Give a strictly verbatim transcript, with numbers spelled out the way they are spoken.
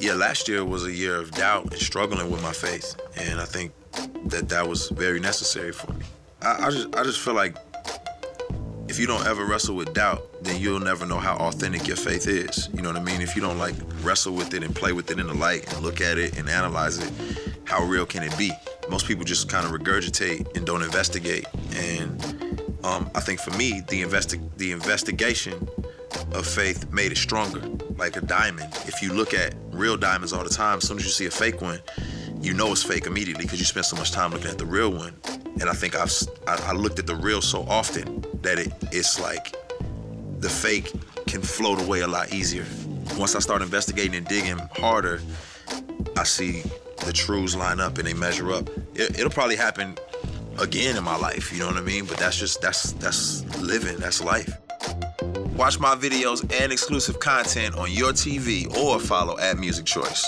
Yeah, last year was a year of doubt and struggling with my faith, and I think that that was very necessary for me. I, I just I just feel like if you don't ever wrestle with doubt, then you'll never know how authentic your faith is. You know what I mean? If you don't like wrestle with it and play with it in the light and look at it and analyze it, how real can it be? Most people just kind of regurgitate and don't investigate. And um, I think for me, the investi- the investigation of faith made it stronger, like a diamond. If you look at real diamonds all the time, as soon as you see a fake one, you know it's fake immediately because you spent so much time looking at the real one. And I think I've I, I looked at the real so often that it, it's like the fake can float away a lot easier. Once I start investigating and digging harder, I see the truths line up and they measure up. It, it'll probably happen again in my life, you know what I mean? But that's just, that's, that's living, that's life. Watch my videos and exclusive content on your T V or follow at Music Choice.